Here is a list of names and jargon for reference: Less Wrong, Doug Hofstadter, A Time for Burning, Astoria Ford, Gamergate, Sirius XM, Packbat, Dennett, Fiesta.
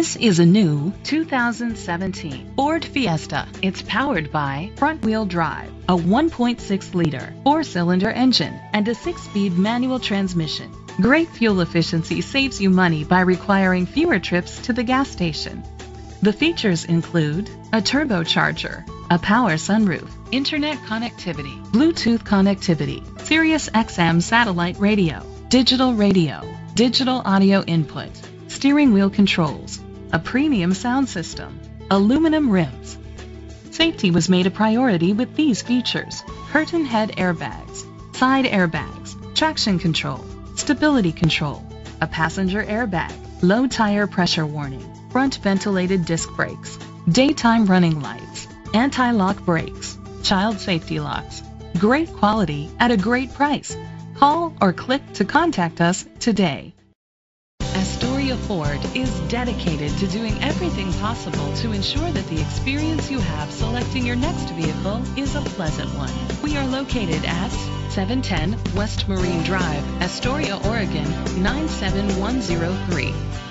This is a new 2017 Ford Fiesta. It's powered by front-wheel drive, a 1.6-liter four-cylinder engine, and a 6-speed manual transmission. Great fuel efficiency saves you money by requiring fewer trips to the gas station. The features include a turbocharger, a power sunroof, internet connectivity, Bluetooth connectivity, Sirius XM satellite radio, digital radio, digital audio input, steering wheel controls, a premium sound system, aluminum rims. Safety was made a priority with these features: curtain head airbags, side airbags, traction control, stability control, a passenger airbag, low tire pressure warning, front ventilated disc brakes, daytime running lights, anti-lock brakes, child safety locks. Great quality at a great price. Call or click to contact us today. Astoria Ford is dedicated to doing everything possible to ensure that the experience you have selecting your next vehicle is a pleasant one. We are located at 710 West Marine Drive, Astoria, Oregon 97103.